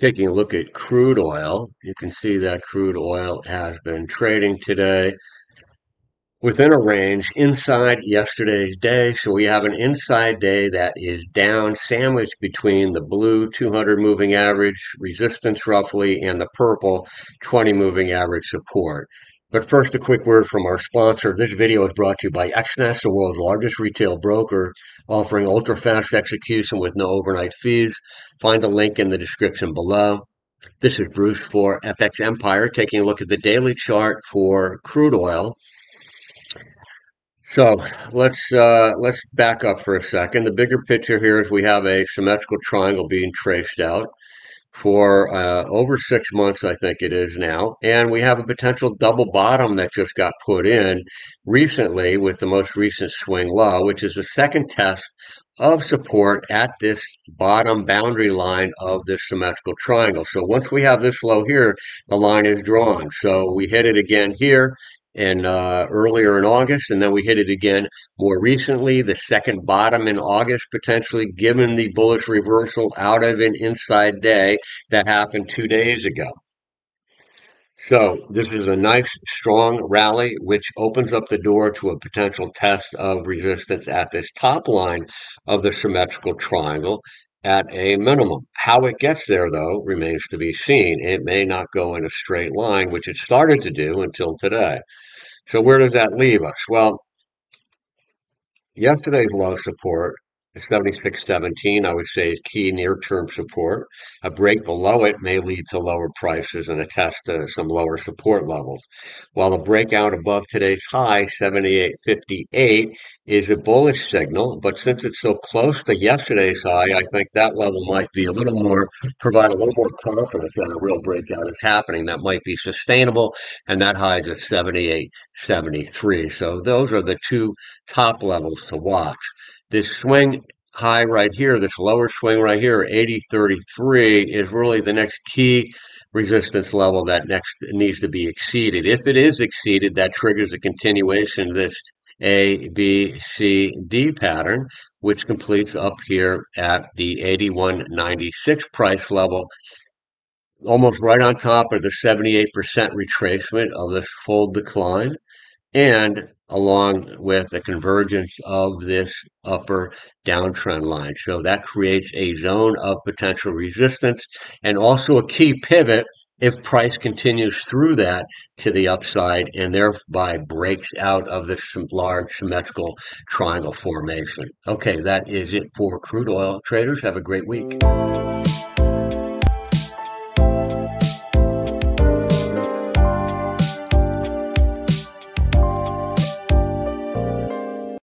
Taking a look at crude oil, you can see that crude oil has been trading today within a range inside yesterday's day. So we have an inside day that is down, sandwiched between the blue 200 moving average resistance roughly and the purple 20 moving average support. But first, a quick word from our sponsor. This video is brought to you by Exness, the world's largest retail broker, offering ultra-fast execution with no overnight fees. Find a link in the description below. This is Bruce for FX Empire, taking a look at the daily chart for crude oil. So let's back up for a second. The bigger picture here is we have a symmetrical triangle being traced out for over 6 months, I think it is now. And we have a potential double bottom that just got put in recently with the most recent swing low, which is the second test of support at this bottom boundary line of this symmetrical triangle. So once we have this low here, the line is drawn. So we hit it again here and earlier in August, and then we hit it again more recently, the second bottom in August, potentially given the bullish reversal out of an inside day that happened 2 days ago. So this is a nice strong rally, which opens up the door to a potential test of resistance at this top line of the symmetrical triangle at a minimum. How it gets there, though, remains to be seen. It may not go in a straight line, which it started to do until today. So where does that leave us? Well, yesterday's low support, 76.17, I would say is key near-term support. A break below it may lead to lower prices and a test to some lower support levels. While a breakout above today's high, 78.58, is a bullish signal, but since it's so close to yesterday's high, I think that level might be a little more, provide a little more confidence that a real breakout is happening. That might be sustainable, and that high is at 78.73. So those are the two top levels to watch. This swing high right here, this lower swing right here, 80.33, is really the next key resistance level that next needs to be exceeded. If it is exceeded, that triggers a continuation of this A, B, C, D pattern, which completes up here at the 81.96 price level, almost right on top of the 78% retracement of this full decline, and along with the convergence of this upper downtrend line. So that creates a zone of potential resistance and also a key pivot if price continues through that to the upside and thereby breaks out of this large symmetrical triangle formation. Okay, that is it for crude oil. Traders, have a great week.